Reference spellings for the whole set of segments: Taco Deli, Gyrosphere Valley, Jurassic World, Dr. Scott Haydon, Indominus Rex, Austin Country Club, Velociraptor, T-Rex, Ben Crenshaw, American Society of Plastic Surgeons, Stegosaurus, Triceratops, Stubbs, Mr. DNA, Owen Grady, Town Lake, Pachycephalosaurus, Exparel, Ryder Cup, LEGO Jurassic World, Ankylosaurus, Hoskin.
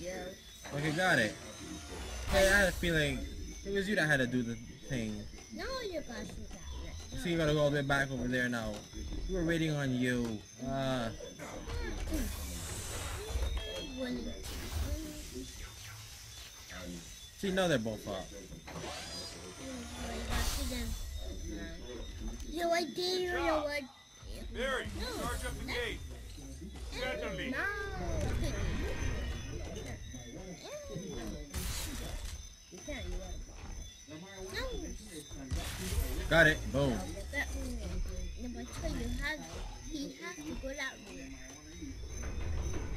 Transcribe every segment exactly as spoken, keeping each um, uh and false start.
Yeah. Okay, got it. Hey, I had a feeling it was you that had to do the thing. No, your boss was out. No. So you gotta go all the way back over there now. We were waiting on you. Uh. See, now they're both up. So I did know what. Mary, no. Charge up the gate. Get to me. No. Got it. Boom. But, but so you have, he has to go that way.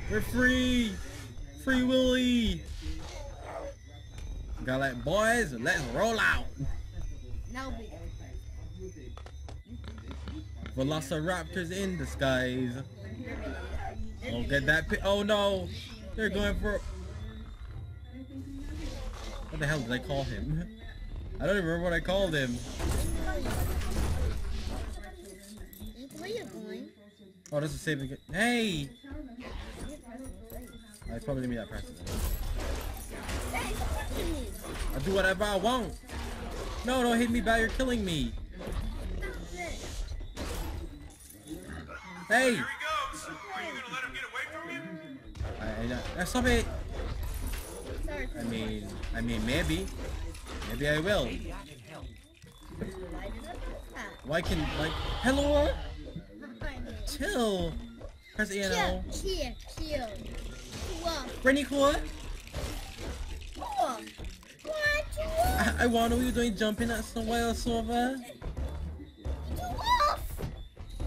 We're free. Free Willy. Got it, boys. Let's roll out. No, we don't. Velociraptors in disguise. Don't get that pi- oh no! They're going for- what the hell did I call him? I don't even remember what I called him. Oh, this is saving- hey! Oh, it's probably me that practice. I'll do whatever I want! No, don't hit me back, you're killing me! Hey! Here he goes! Are you gonna let him get away from you? I, I, I stop it! I mean, I mean, maybe. Maybe I will. Why can, like, hello? Chill! Press E and L. Chill, chill, chill. Brittany, cool? Cool. What? I, I wanna, what are you doing jumping at somewhere else over?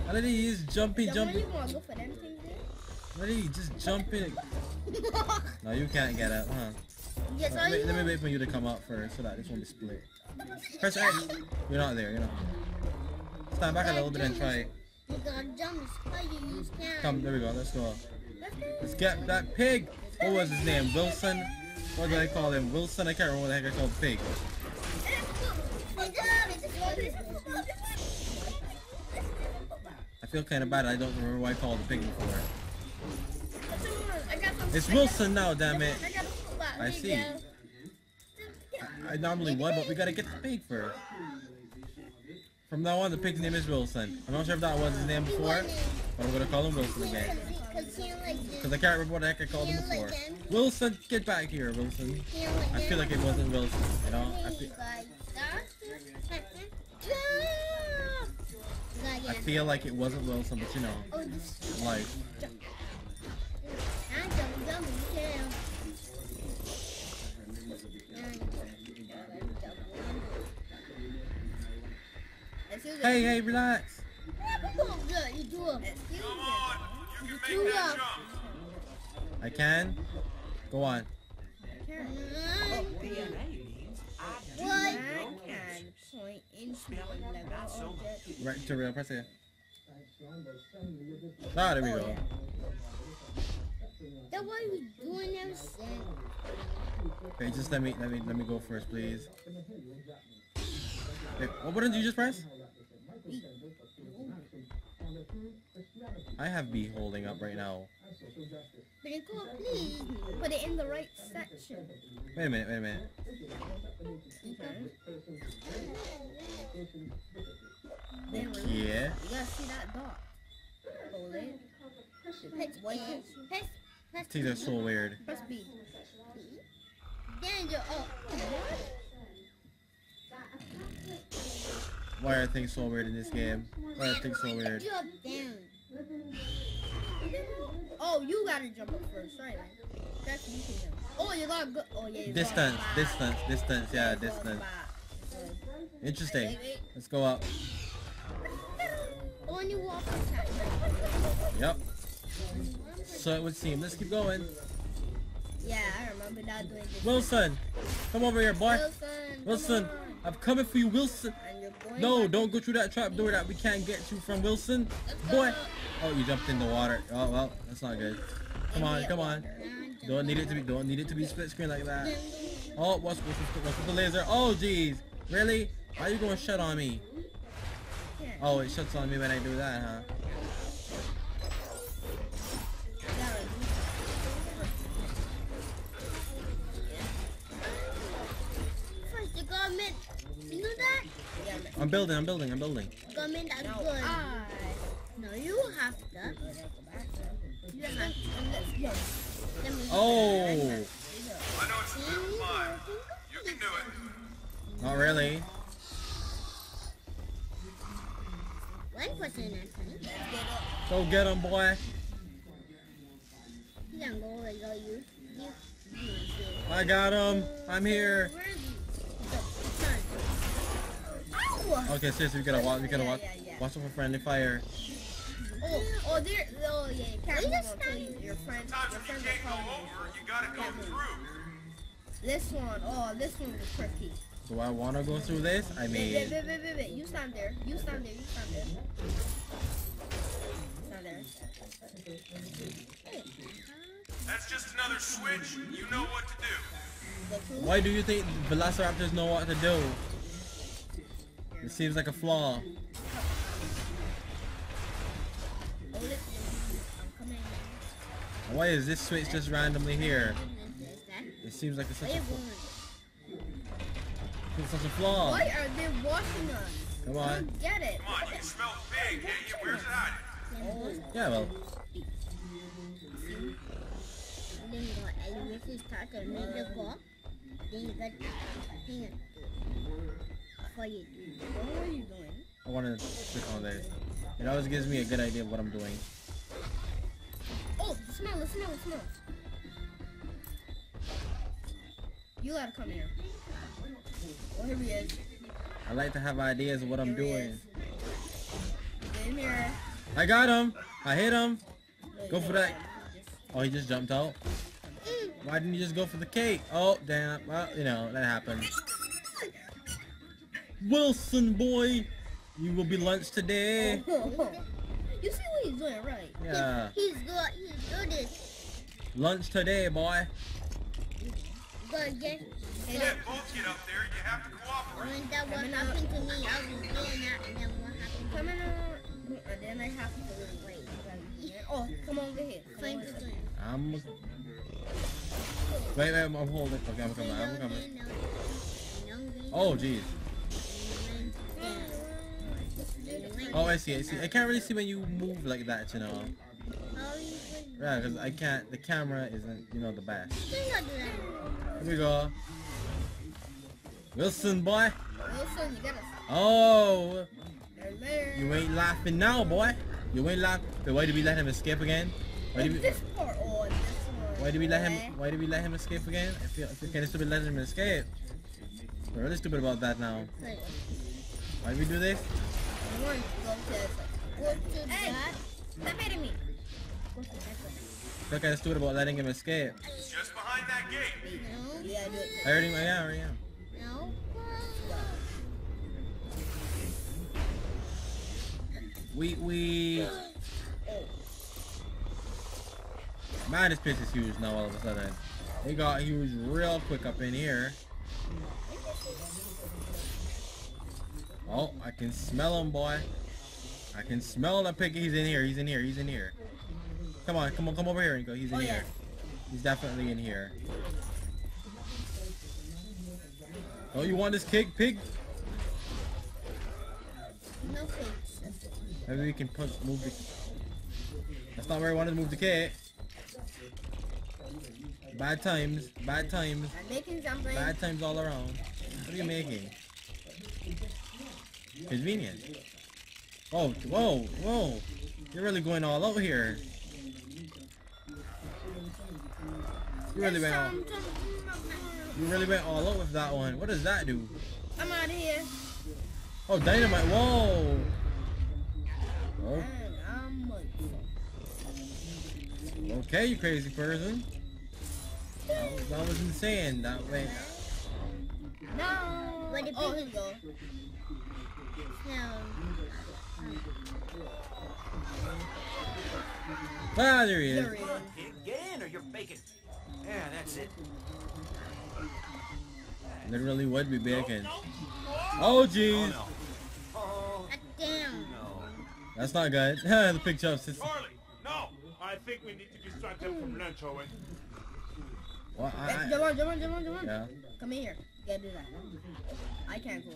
Why did he just jumping, jumping? Why did he just jumping? No, you can't get up, huh? Yes, let, me, let me wait for you to come up first so that this won't be split. Press X. You're not there, you're not there. Stand back a little bit and try it. Come, there we go, let's go. Let's get that pig! What was his name? Wilson? What did I call him? Wilson? I can't remember what the heck I called pig. I feel kind of bad. I don't remember why I called the pig before. It's Wilson now, damn it! I see. I, I normally would, but we gotta get the pig first. From now on, the pig's name is Wilson. I'm not sure if that was his name before, but I'm gonna call him Wilson again. Because I can't remember what the heck I called him before. Wilson, get back here, Wilson. I feel like it wasn't Wilson, you know? I feel I feel like it wasn't Wilson, but you know, like. Hey, hey, relax. I can? Go on. What? Right to real, press here. Ah, there we go. That's why we doing everything. Okay, just let me, let me, let me go first, please. Wait, what button did you just press? I have B holding up right now. But it could, please put it in the right section. Wait a minute, wait a minute. Okay. Okay. Yeah. You gotta see that dot. Hold it. Push it. Press, press see, that's so weird. Press B. Then you're up. Why are things so weird in this game? Why are things so weird? Oh, you gotta jump up first, right? That's you can jump. Oh, you gotta go. Oh, yeah. Distance, distance, distance. Yeah, distance. Interesting. Let's go up. Only walk on time. Yep. So it would seem. Let's keep going. Yeah, I remember that doing this. Wilson, come over here, boy. Wilson, Wilson, I'm coming for you, Wilson. No, don't go through that trap door that we can't get to from Wilson. Boy. Oh, you jumped in the water. Oh well, that's not good. Come on, come on. Don't need it to be don't need it to be split screen like that. Oh, what's what's with, what's with the laser? Oh jeez. Really? Why are you gonna shut on me? Oh, it shuts on me when I do that, huh? I'm building, I'm building, I'm building. Coming that good. Ah. No, you have to. You have to. Oh! I know it's a fly. You can do it. Not really. One person actually. Go get him, boy. He can go away, go you. I got him. I'm here. Okay, seriously, we gotta watch. We gotta yeah, watch. Yeah, yeah. Watch out for friendly fire. Oh, oh, there. Oh, yeah. Can't you your friend. Sometimes your friend you can't go over. You gotta go through. This one. Oh, this one is tricky. Do I want to go through this? I mean. Wait, wait, wait, wait, wait. You stand there. You stand there. You stand there. Stand there. Hey. That's just another switch. You know what to do. Why do you think velociraptors know what to do? It seems like a flaw. Why is this switch just randomly here? It seems like it's such a flaw. It's such a flaw. Why are they watching us? Come on. I don't get it. Come on, you smell big, can't you? Where's it hiding? Yeah, well. What are you doing? I want to click on there. It always gives me a good idea of what I'm doing. Oh, smell it, smell it, smell it. You gotta come here. Oh, here he is. I like to have ideas of what I'm doing. Get here. I got him. I hit him. Go for that. Oh, he just jumped out. Why didn't you just go for the cake? Oh, damn. Well, you know, that happens. Wilson boy, you will be lunch today. You see what he's doing, right? Yeah. He's, he's good. He's good. This. Lunch today, boy. But get, you can't both get up there. You have to cooperate. When that was happening to me, I was doing that, and then what happened? Come on, and then I have to really wait. Oh, come over here. Come over here. I'm. Wait, wait, I'm holding. Okay, I'm coming. I'm coming. Oh, jeez. Oh, I see, I see. I can't really see when you move like that, you know. Yeah, because I can't, the camera isn't, you know, the best. Here we go. Wilson, boy. Wilson, you got us. Oh. You ain't laughing now, boy. You ain't laughing. But why did we let him escape again? Why did we, why did we let him, why did we let him escape again? I feel, I feel kind of stupid letting him escape. We're really stupid about that now. Why did we do this? One, go to hey, stop hitting me. Look, I just thought about letting him escape. Just behind that gate. No. Yeah, do it. I already, yeah, I already am. No. We, we. Man, this pitch is huge now all of a sudden. It got huge real quick up in here. Oh, I can smell him, boy. I can smell the piggy. He's in here. He's in here. He's in here. Come on, come on, come over here and go. He's in oh, yeah. here. He's definitely in here. Oh, you want this cake, pig? No cake. Maybe we can punch, move the. That's not where I wanted to move the cake. Bad times. Bad times. I'm making something. Bad times all around. What are you making? Convenient. Oh, whoa, whoa. You're really going all out here. You really went all You really went all out with that one. What does that do? I'm out of here. Oh, dynamite. Whoa. Oh. Okay, you crazy person. That was, that was insane. That went. No. Where did people go? No. Ah, there he is. There he is. Get in or you're bacon. Yeah, that's it. Literally would be bacon. Oh, jeez. Oh, no. Oh, damn. No. That's not good. The pig jumps. Charlie, no. I think we need to distract them from lunch, Owen. What? Come on, come on, come on, come on. Come here. Yeah, do that. I can't go.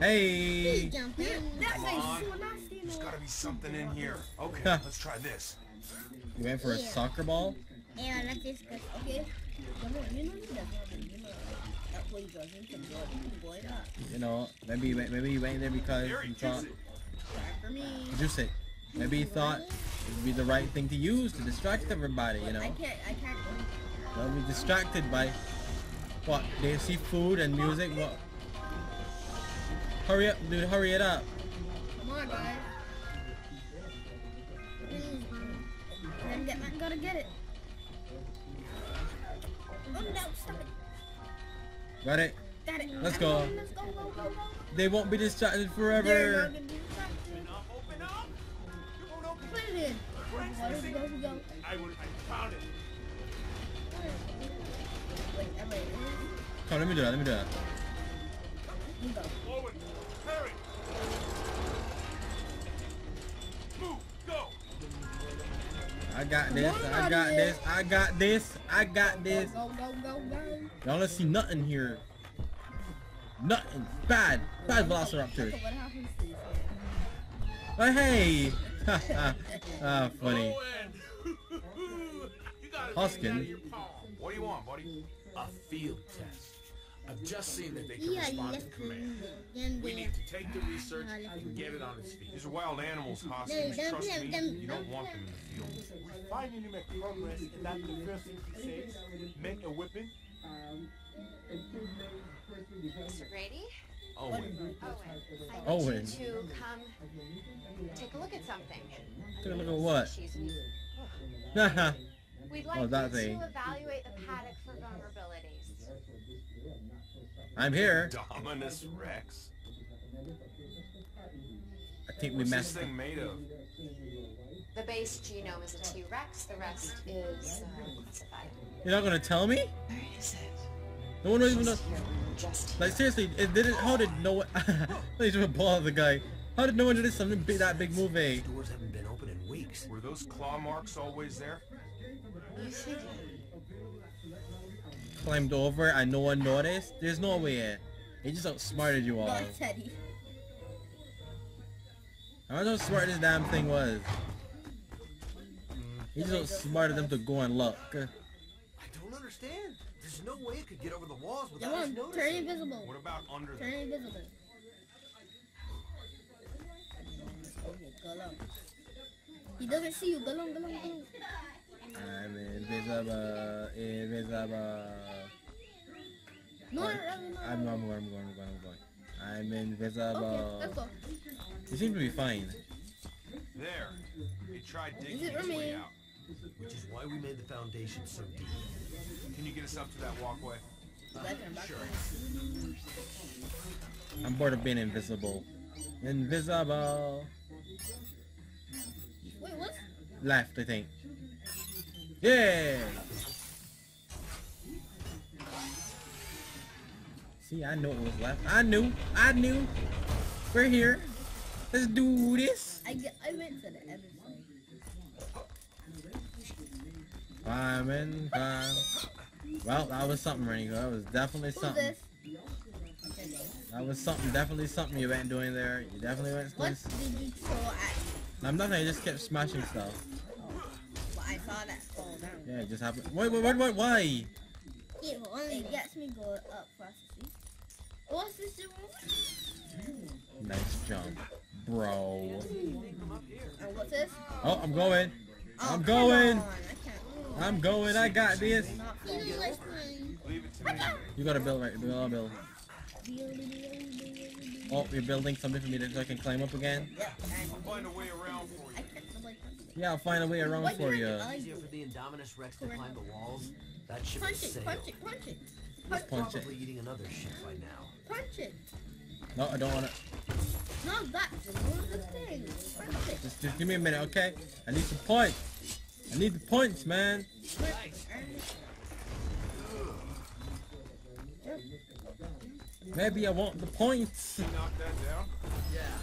Hey! He's jumping. That guy's so nasty. There's gotta be something in here. Okay, let's try this. You went for a yeah. soccer ball? Yeah, I like this guy. Okay. You know, maybe maybe you went there because you thought juice it. Maybe you thought it'd be the right thing to use to distract everybody, you know. I can't I can't don't be distracted by what? They see food and music. What? Hurry up, dude! Hurry it up! Come on, guys! I'm get, I'm gonna get it. Oh no! Stop it! Got it. Got it. Let's go. Let's go, go, go, go. They won't be distracted forever. They're not gonna be distracted. Open up! Open up! You won't open. Put it in. Where go, go, go. I will. I found it. Wait, wait, wait. Come on, let me do that, let me do that. Owen, Harry. Move, go. I got this, I got this, I got this, I got this. Go, go, go, go. Y'all don't see nothing here. Nothing. Bad. Bad velociraptor. Oh, hey. Ah, oh, funny. Hoskin. What do you want, buddy? A field test. I've just seen that they can respond to command. We need to take the research and get it on its feet. These are wild animals, Hoskin. Trust me, you don't want them in the field. We find you to make progress, and that's the first thing he says. Make a whipping. Mister Grady? Owen. Owen. Owen. I want you to come take a look at something. Take a look at what? Haha. We'd like oh, that you thing. to evaluate the paddock for vulnerabilities. I'm here. Indominus Rex. I think What's we messed this thing up. made of? The base genome is a T-Rex. The rest is uh, classified. You're not gonna tell me? Where is it? No one just even knows. Just like seriously, it didn't. How did no one? They just ball the guy. How did no one do this? Something big, that big movie. The doors haven't been open in weeks. Were those claw marks always there? Climbed over and no one noticed? There's no way in. He just outsmarted you all. I don't know how smart this damn thing was. He just outsmarted them to go and look. I don't understand. There's no way it could get over the walls without us noticing. Turn invisible. What about under Turn invisible. He doesn't see you. Go long, go long, go long. I'm invisible, invisible. No, I'm, I'm, I'm, I'm going, I'm going, I'm going, I'm going. I'm invisible. Okay, go. You seem to be fine. There. They tried digging its way out. Which is why we made the foundation so deep. Can you get us up to that walkway? Uh, sure. I'm bored of being invisible. Invisible. Wait, what? Left, I think. Yeah. See, I knew it was left. I knew. I knew. We're here. Let's do this. I, get, I went to the other side. Five and five. Well, that was something, Rengo. That was definitely something. Who's this? That was something. Definitely something you went doing there. You definitely went. What did you throw at? I'm not gonna. I just kept smashing stuff. I saw that fall down. Yeah, it just happened. Wait, wait, wait, wait, why? It only gets me going up faster. What's this doing? Nice jump, bro. And what's this? Oh, I'm going. Oh, I'm going. I can't. I'm going. I got this. You gotta build right. Build, build. Oh, you're building something for me that so I can climb up again? Yeah. I'll find a way around for you. Yeah, I'll find a way around what for you. Easier for the Indominus Rex to climb the walls. That ship punch is it, punch it, punch it, punch it. Punch probably it. eating another ship by now. Punch it. No, I don't want it. No, that's the thing. Punch it. Just, just give me a minute, okay? I need some points. I need the points, man. Maybe I want the points. Can you knock that down? Yeah.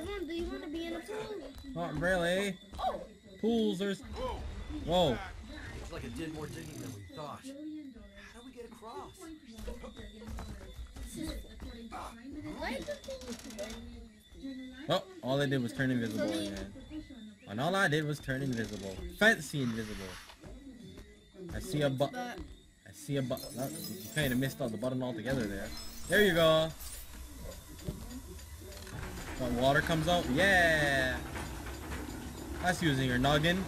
Javon, do you want to be in a pool? Not really. Oh. Pools are... Whoa. Whoa. Looks like it did more digging than we thought. How do we get get across. Well, all they did was turn invisible, man. And all I did was turn invisible. Fancy invisible. I see a button. I see a button. Oh, you kind of missed out the button altogether there. There you go. The water comes out. Yeah. That's using your noggin.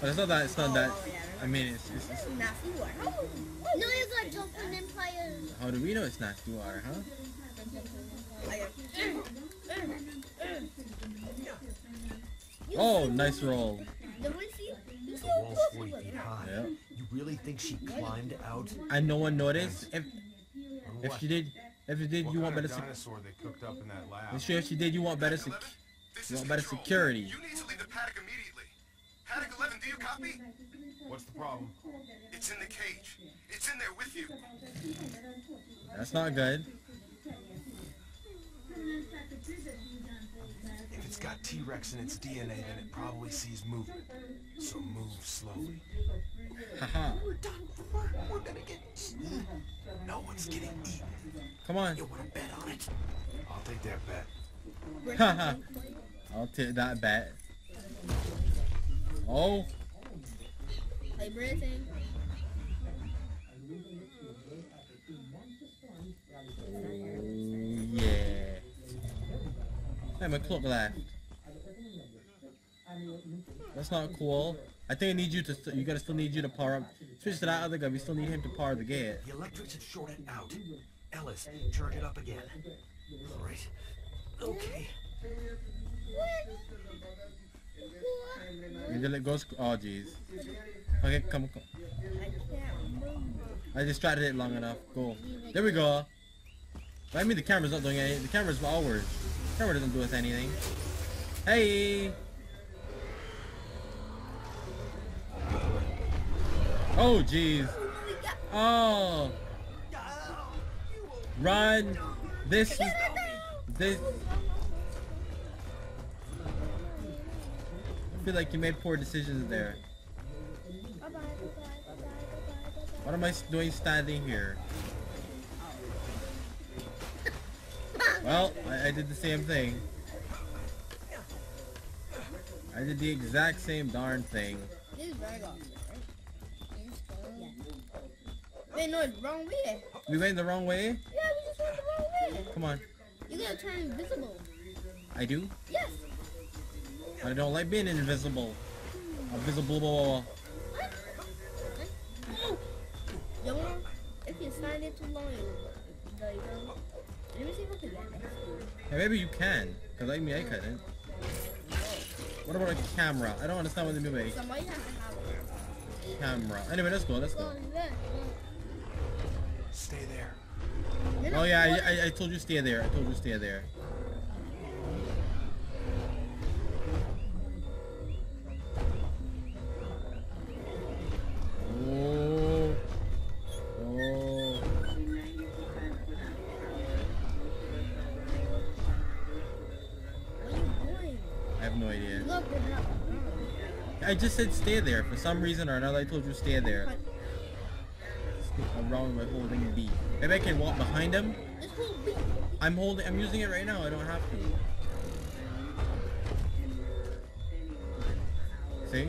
But it's not that, it's not oh, that, yeah, I mean, it's, it's, it's nasty water. No, it's like jumping in players. How do we know it's nasty water, huh? Oh, nice roll. The walls were feet high. Yep. You really think she climbed out? And no one noticed? If, if she did, if she did, you want better security. If she did, you want better security. You want better security. You need to leave the paddock immediately. Paddock eleven, do you copy? What's the problem? It's in the cage. It's in there with you. That's not good. If it's got T-Rex in its D N A, then it probably sees movement. So move slowly. Haha. We're done for. We're gonna get eaten. No one's getting eaten. Come on. You wanna bet on it? I'll take that bet. Haha. I'll take that bet. Oh. Hey, breathing. Yeah. Hey, my clock left. That's not cool. I think I need you to. St you gotta still need you to power up. Switch to that other guy. We still need him to power the gate. The electrics have shorted out. Ellis, charge it up again. All right. Okay. Until it goes. Oh jeez. Okay, come, come. I distracted it long enough. Cool. There we go. I mean, the camera's not doing anything. The camera's ours. The camera doesn't do us anything. Hey. Oh jeez. Oh. Run. This. Is, this. I feel like you made poor decisions there. What am I doing standing here? Well, I, I did the same thing. I did the exact same darn thing. Wait, no, it's the wrong way. We went the wrong way? Yeah, we just went the wrong way. Come on. You gotta turn invisible. I do? Yes. I don't like being invisible. Invisible ball. What? What? No. Yo, if you stand it too long, like, um, let me see if I can get it. Yeah, maybe you can, because I mean, I couldn't. What about a camera? I don't understand what they mean by somebody has to have it. Camera. Anyway, let's go, let's go. Stay there. Oh yeah, I, I, I told you stay there. I told you stay there. Oh. Oh. I have no idea. I just said stay there. For some reason or another, I told you stay there. I'm wrong with holding B. Maybe I can walk behind him. I'm holding. I'm using it right now. I don't have to. See?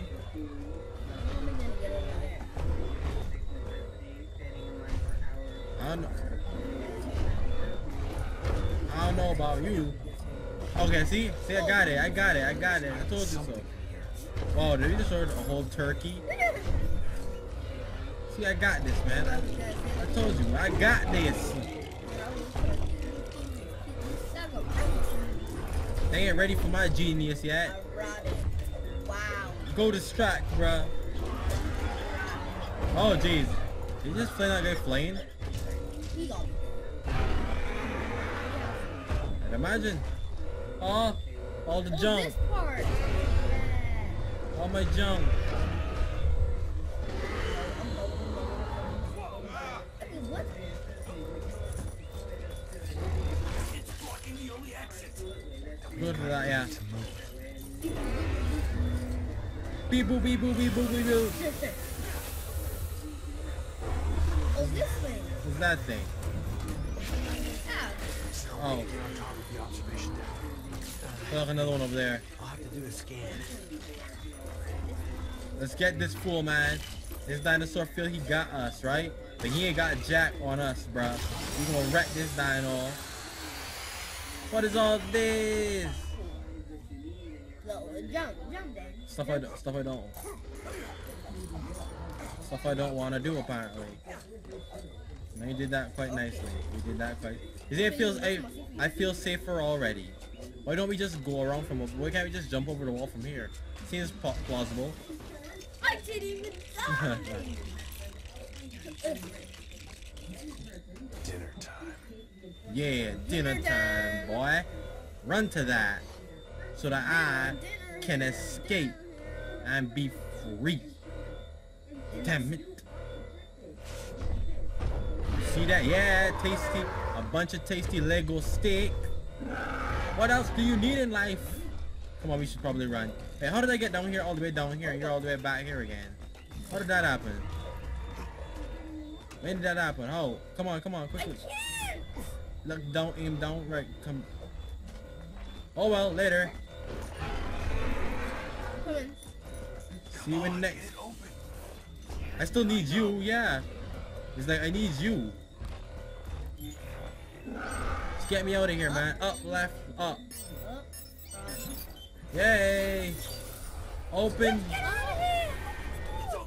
I don't, I don't know about you. Okay, see? See, I got it. I got it. I got it. I told you so. Wow, did we just order a whole turkey? See, I got this, man. I, I told you. I got this. They ain't ready for my genius yet. Go distract, bruh. Oh, jeez. Did you just play that guy flaying? I'd imagine. Oh, all the oh, junk. This part. Yeah. All my junk. It's blocking the only exit. Good for that, yeah. Beep-boo, beep-boo, beep-boo, beep-boo. It's this thing. It's that thing. Oh. Oh. Get on top of the observation deck. Look, another one over there. I'll have to do a scan. Let's get this fool, man. This dinosaur feel he got us, right? But he ain't got a jack on us, bruh. We gonna wreck this dino. What is all this? No, jump, jump then. Stuff jump. I don't, stuff I don't. Stuff I don't want to do, apparently. No, you did that quite nicely. You did that quite. You see, it feels. I, I feel safer already. Why don't we just go around from? Why can't we just jump over the wall from here? Seems plausible. I didn't even die. Dinner time. Yeah, dinner, dinner time, boy. Run to that. So that I can escape and be free. Damn it. See that? Yeah, tasty. A bunch of tasty Lego steak. What else do you need in life? Come on, we should probably run. Hey, how did I get down here all the way down here and you're all the way back here again? How did that happen? When did that happen? Oh, come on, come on, quickly. Look, don't aim down. Right, come. Oh well, later. See you in next. I still need you, yeah. It's like I need you. Just get me out of here, man. Up, left, up. Yay! Open.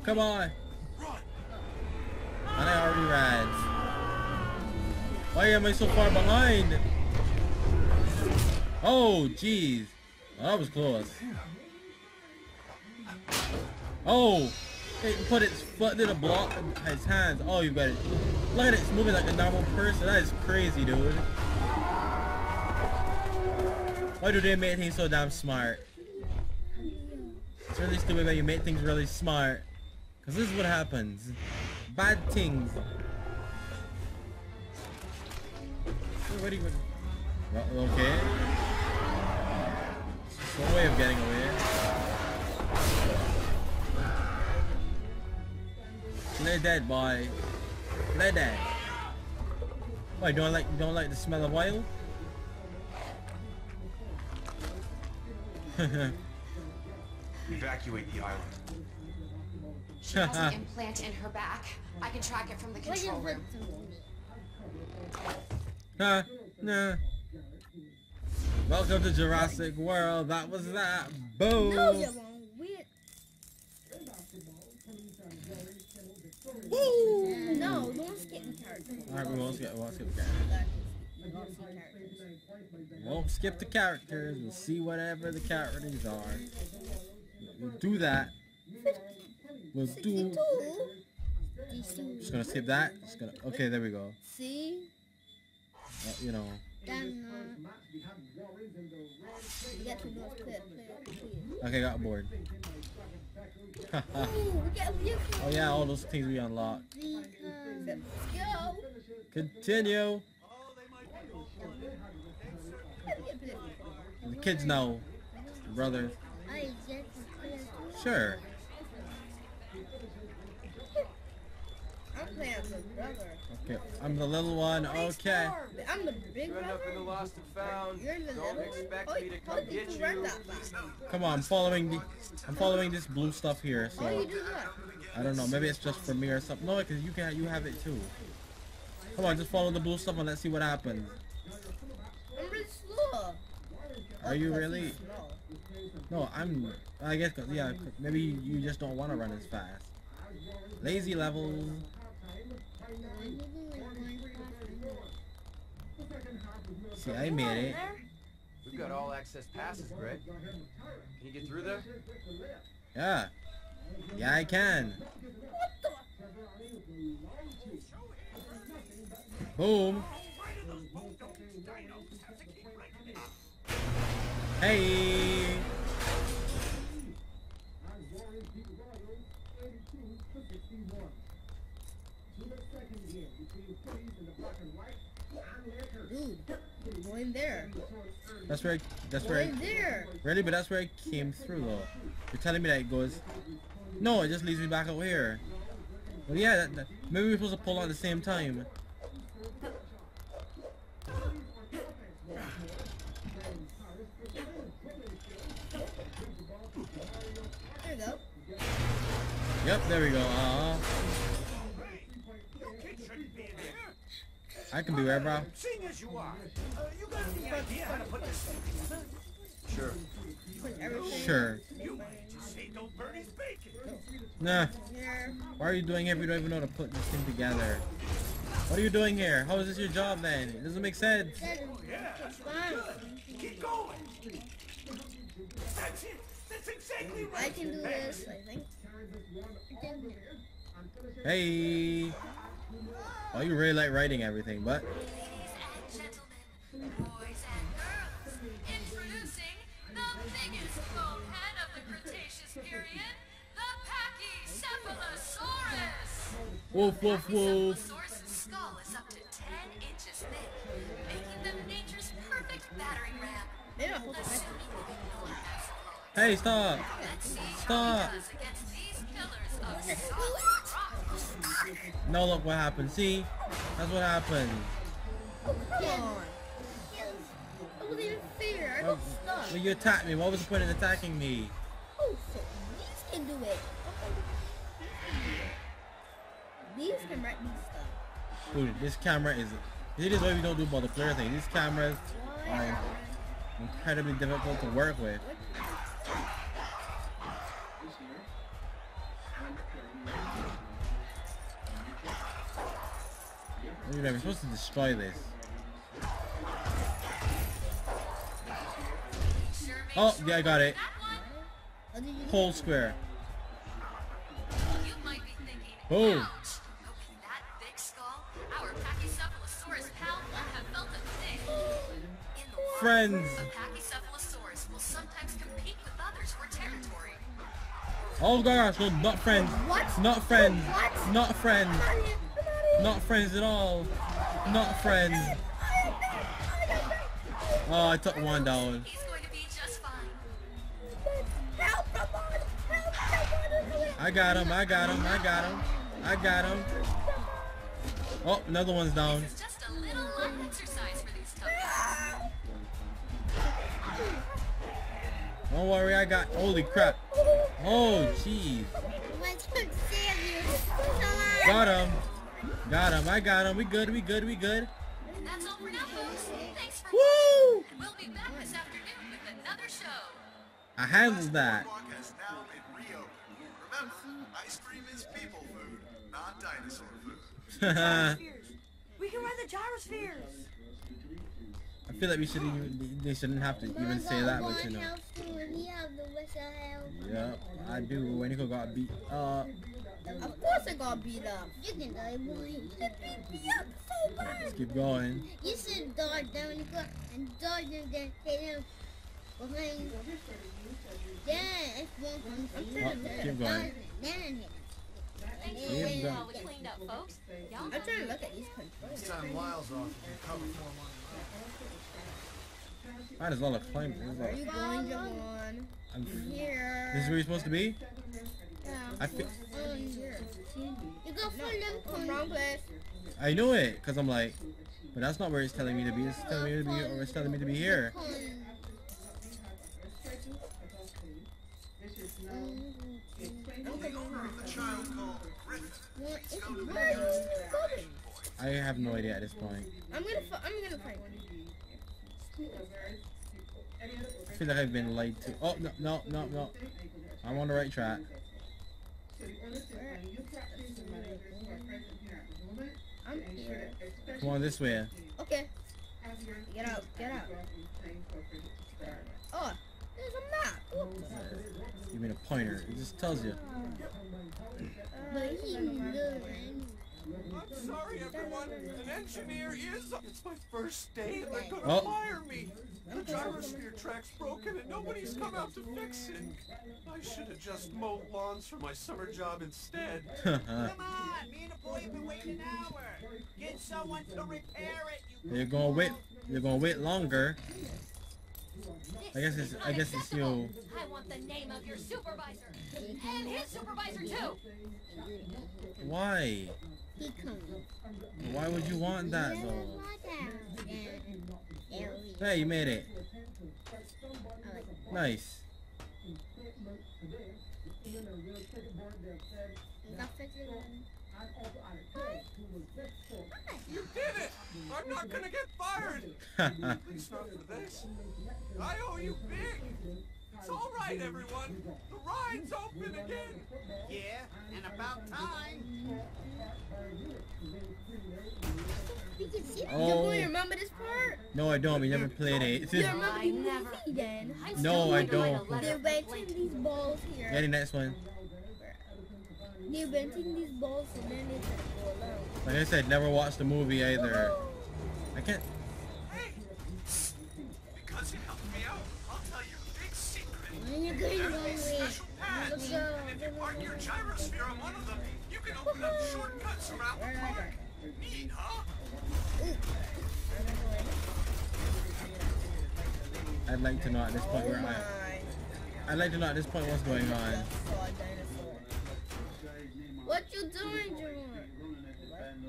Come on. And I already ran. Why am I so far behind? Oh, jeez. Well, that was close. Oh! It put its foot to the block and its hands. Oh, you got it. Look at it. It's moving like a normal person. That is crazy, dude. Why do they make things so damn smart? It's really stupid when you make things really smart. Because this is what happens. Bad things. What do you... Well, okay. It's one way of getting away. Play dead, boy. Play dead. Why don't like don't like the smell of oil? Evacuate the island. She has an implant in her back. I can track it from the control room. Nah, nah. Welcome to Jurassic World. That was that. Boom. No, you won't. Woo! No, don't skip the characters. Alright, we won't skip, we won't skip the characters. We won't skip the characters. We'll see whatever the characters are. We'll do that. We'll do. Just gonna skip that. Just gonna. Okay, there we go. See. Uh, you know. Damn, uh, get to play, play, play. Okay, got bored. Ooh, oh yeah, all those things we unlocked. Let's go. Continue. The kids know, brother. Sure. I'm playing as a brother. Okay, I'm the little one. Okay. I'm the big brother. You're the little one. Come on, I'm following the. I'm following this blue stuff here. So I don't know. Maybe it's just for me or something. No, because you can. You have it too. Come on, just follow the blue stuff and let's see what happens. I'm really slow. Are you really? No, I'm. I guess. Yeah. Maybe you just don't want to run as fast. Lazy levels. See, I made it. We've got all access passes, Greg. Can you get through there? Yeah. Yeah, I can. What the? Boom. Hey. Dude, go in there. That's where. I, that's go where. In I, there. Really, but that's where I came through, though. You're telling me that it goes. No, it just leads me back over here. Well, yeah, that, that, maybe we're supposed to pull out at the same time. There we go. Yep, there we go. Uh-huh. I can be where, bro. Seeing as you are, uh, you got any idea how to put this thing together? Sure. Sure. You might just say don't burn his bacon. Nah. Why are you doing here if you don't even know how to put this thing together? What are you doing here? How is this your job then? It doesn't make sense. Yeah, that's good. Keep going. That's it. That's exactly right. I can do this, I think. Hey. Oh, you really like writing everything, but... Ladies and gentlemen, boys and girls, introducing the biggest bonehead of the Cretaceous period, the Pachycephalosaurus! Woof, woof, woof! Pachycephalosaurus' skull is up to ten inches thick, making them nature's perfect battering ram. Assuming we know how to blow it. Hey, stop! Let's see how he does against these pillars of solid rock. No, look what happened. See? That's what happened. Come on. I wasn't even fair. I got stuck. Well, you attacked me. What was the point in attacking me? Oh, so these can do it. These can write me stuff. Dude, this camera is... This is why we don't do multiplayer thing. These cameras are incredibly difficult to work with. We're supposed to destroy this. Oh, yeah, I got it. Whole square. Boom. Friends. Oh gosh, we're not friends. Not friends. Not friends. Not friends at all. Not friends. Oh, I took one down. He's going to be just fine. Help, someone! Help, someone! I got him. I got him. I got him. I got him. Oh, another one's down. This is just a little light exercise for these tough guys. Don't worry, I got. Holy crap! Oh, jeez. Got him. Got him, I got him. We good, we good, we good. That's all for now, folks. Thanks for watching. We'll be back this afternoon with another show. I handled that. The boardwalk has now been reopened. Remember, ice cream is people food, not dinosaur food. We can run the gyrospheres. I feel like we should even, they shouldn't have to even say that, but you know. Yeah, I do. When you got beat up. Of course I got beat up. You can die, boy. You beat me up so bad. Let's keep going. You should dodge down and go and dodge and then hit him behind. Yeah, it's one thing. Keep going. Thanks for all we cleaned up, folks. Y'all I'm trying to look at these controls. This time, Lyle's off. Might as well have climbed. Where are you going, John? I'm here. This is where you're supposed to be? Yeah. I feel... You go for them wrong place. I know it, cause I'm like, but that's not where it's telling me to be. It's telling me to be, or it's telling me to be here. I have no idea at this point. I'm gonna, I'm gonna find one. I feel like I've been lied to. Oh no, no, no, no! I'm on the right track. I'm here. Come on this way. Okay. Get out, get out. Oh, there's a map. Oops. Give me a pointer. It just tells you. But he's good. I'm sorry, everyone. An engineer is up. It's my first day and they're gonna fire me. The gyrosphere track's broken and nobody's come out to fix it. I should have just mowed lawns for my summer job instead. Come on, me and the boy have been waiting an hour. Get someone to repair it. You you're gonna wait. You're gonna wait longer. I guess it's. I guess it's you. I want the name of your supervisor and his supervisor too. Why? Why would you want that though? Hey, you made it. Nice. You did it! I'm not gonna get fired! At least not for this. I owe you big! It's alright, everyone! The ride's open again! Yeah, and about time! Oh. You remember this part? No, I don't. We never played it. You remember the movie then? No, I don't. They're benching these balls here. Yeah, the next one. They're benching these balls and then it's like, like I said, never watched the movie either. I can't. Hey! Because you helped me out, I'll tell you a big secret. When you're going to go special pads. And if you park your gyrosphere on one of them, you can open up shortcuts around the park. Neat, huh? I'd like to know at this point oh where I'm at. I'd like to know at this point what's going on. What you doing, Jerome?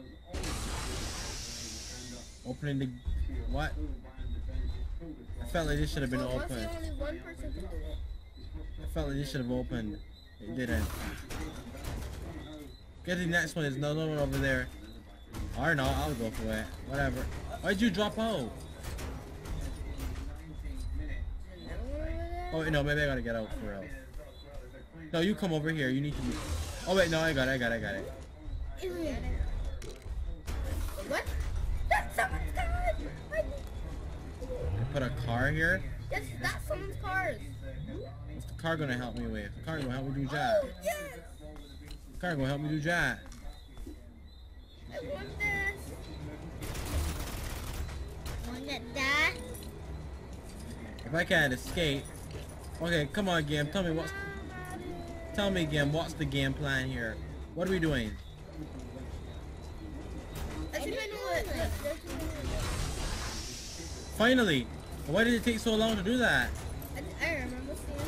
Opening the... What? I felt like this should have been open. I felt like this should have opened. It didn't. Get the next one. There's another one over there. Or no, I'll go for it. Whatever. Why'd you drop out? Oh wait, no, maybe I gotta get out for real. No, you come over here. You need to be... Oh wait, no, I got it, I got it, I got it. What? That's someone's car! I put a car here? Yes, that's someone's car. What's the car gonna help me with? The car gonna help me do job. Oh, yes! The car gonna help me do job. I want this. I want that. If I can't escape. Okay, come on game, tell me what's... Tell me again, what's the game plan here? What are we doing? I think I know it. Finally! Why did it take so long to do that? I, I remember seeing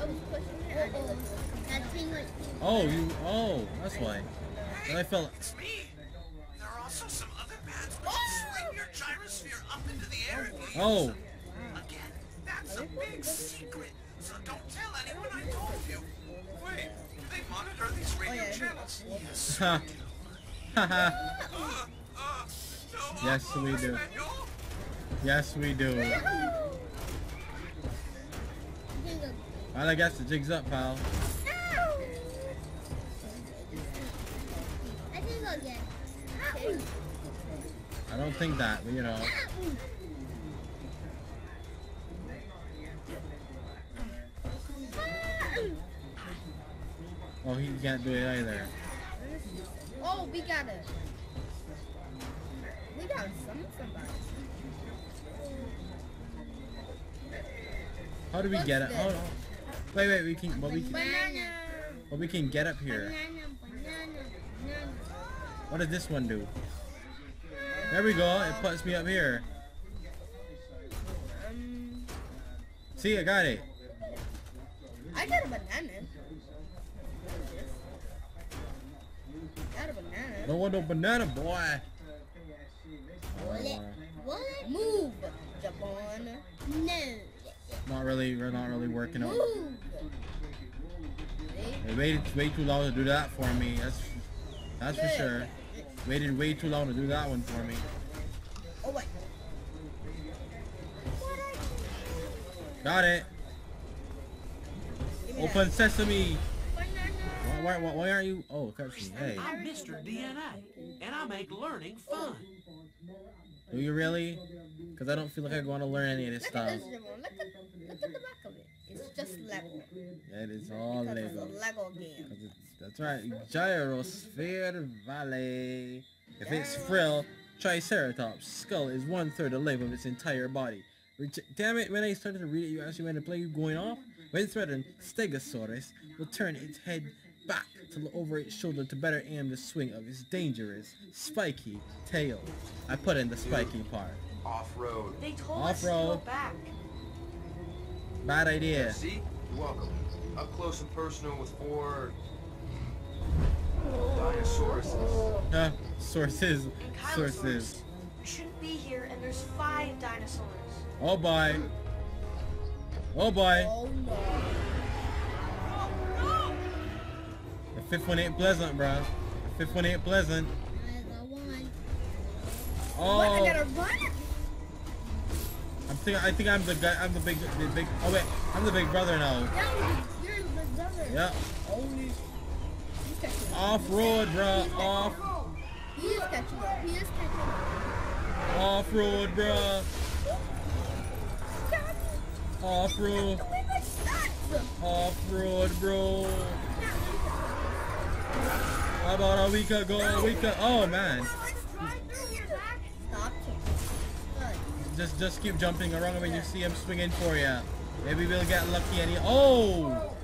I was pushing it. Oh, that thing like... Oh, you... Oh, that's why. Hey, I felt... It's me! There are also some other pads which oh. Sling your gyrosphere up into the air if you use oh. Them. Again, that's a big secret, so don't tell anyone I told you. Wait, do they monitor these radio channels? Yes, we do. uh, uh, no, yes, we do. Yes, we do. Well, I guess the jig's up, pal. I don't think that, but you know. Oh, he can't do it either. Oh, we got it. We got some somebody. How do we What's get it? Oh, wait, wait. We can. But we can. But we can get up here. What does this one do? There we go. It puts me up here. Um, See, I got it. I got a banana. I want no banana, boy. What? What? Move, Javon. No. Not really. We're not really working out. They waited way too long to do that for me. That's that's for sure. Waited way too long to do that one for me. Oh wait. Got it. Open sesame. Why, why, why are you? Oh, correction. Hey. I'm Mister D N A, and I make learning fun. Do you really? Because I don't feel like I want to learn any of this stuff. Look at the back of it. It's just Lego. That is all because Lego. It's a Lego game. That's right. Gyrosphere Valley. If Gyros it's frill, Triceratops' skull is one third the length of its entire body. Damn it, when I started to read it, you actually went to play you going off? When threatened, Stegosaurus will turn its head back to look over its shoulder to better aim the swing of its dangerous, spiky tail. I put in the spiky part. Off-road. They told off us to go back. Bad idea. Yeah, see? Welcome. Up close and personal with four... Dinosaurs. Huh? Sources. Sources. We shouldn't be here, and there's five dinosaurs. Oh boy. Oh boy. Oh no. The fifth one ain't pleasant, bruh. The fifth one ain't pleasant. Oh. What, I gotta run? I'm thinking, I think I'm the guy. I'm the big, the big. Oh wait, I'm the big brother now. No, you're the big brother. Yep. Only. Off road, bruh. Off. He is catching up. He is catching up. Off road, bruh. Off road. Off road, bro. How about a week ago? A week ago. Oh man. Just, just keep jumping around when you see him swinging for you. Maybe we'll get lucky. And he, oh.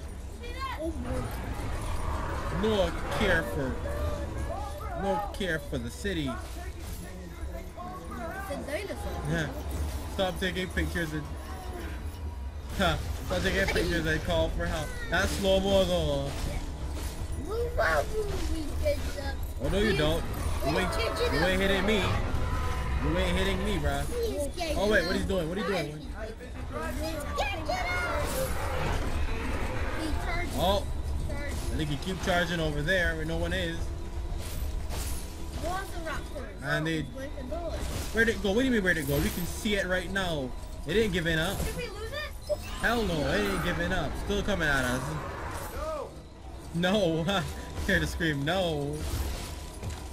No care for, no care for the city. Yeah. Stop taking pictures and. Huh. So they get pictures, they call for help. That's slow-mo though. Oh no you don't. You ain't, you ain't hitting me. You ain't hitting me, bruh. Oh wait, what he's doing? What are you doing? Oh. I think he keep charging over there where no one is. And they... Where'd it go? What do you mean where'd it go? We can see it right now. They didn't give in up. Hell no, I ain't giving up. Still coming at us. No! No! Here to scream, no!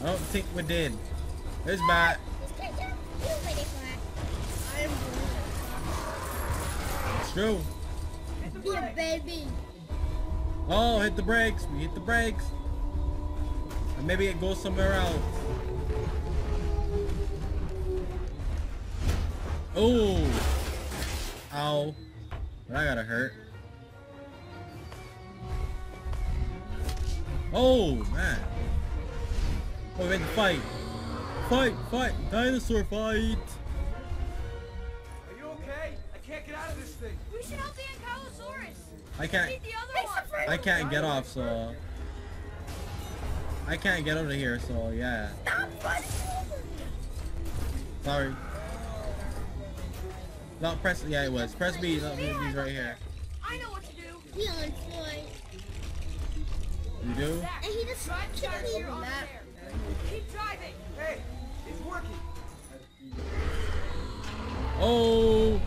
I don't think we did. There's bat. It's true. Yeah, baby. Oh, hit the brakes. We hit the brakes. And maybe it goes somewhere else. Oh! Ow. But I gotta hurt. Oh man. Oh, we had to fight. Fight, fight, dinosaur fight. Are you okay? I can't get out of this thing. We should help the Ankylosaurus. I can't. I can't get off, so I can't get out of here. So yeah. Stop running over me. Sorry. Not press, yeah it was. Press B, not B, B's right here. I know what to do. He on point. You do? And he just drives the tire on that. Keep driving. Hey, it's working. Oh,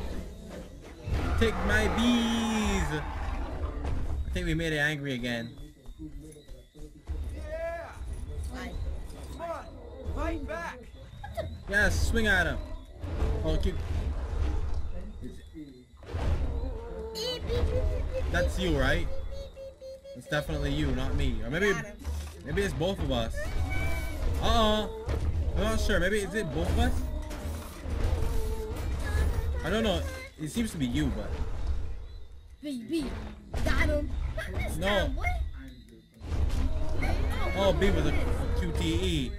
take my bees. I think we made it angry again. Yeah. Why? Come on, fight back. Yeah, swing at him. Oh, keep. That's you, right? It's definitely you, not me. Or maybe, maybe it's both of us. Uh-uh. I'm not sure. Maybe is it both of us? I don't know. It seems to be you, but. B B. Got him. No. Oh, B was a Q T E.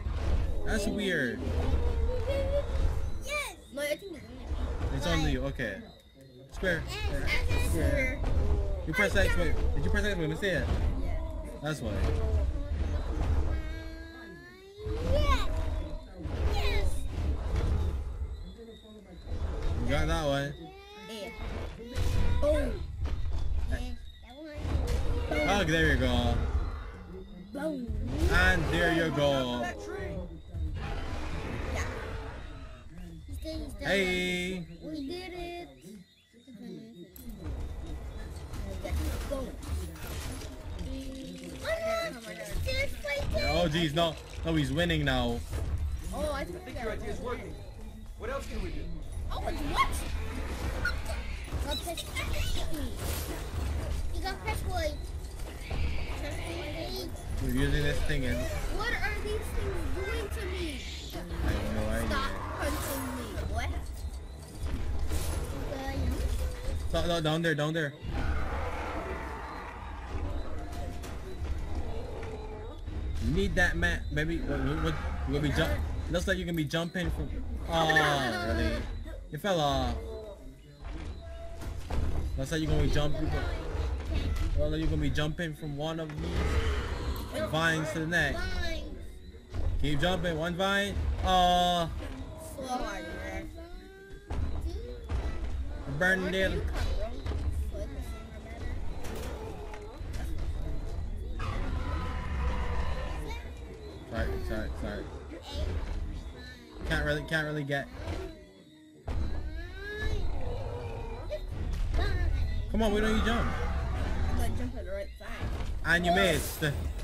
That's weird. Yes. No, I think it's on you. Okay. Square. Square. You press X. Wait, did you press X? Wait, let me see it. That's why. Yes. Yes. You got that one. Yeah. Boom. Oh, there you go. Boom. And there you go. Hey. We did it. Oh geez, no, no, he's winning now. Oh, I think, I think your idea is working. What else can we do? Oh, what? We're using this thing as... What are these things doing to me? I have no idea. Stop punching me. What? No, no, down there, down there. Need that mat, baby. What, what, what we jump? Looks like you can be jumping from. Oh, really? You fell off. Looks like you're gonna be jumping. Well, you're gonna be jumping from one of these vines to the next. Keep jumping. One vine. Oh. Burn it. Sorry, sorry, sorry. Can't really, can't really get. Come on, why don't you jump? I'm gonna jump on the right side. And you missed.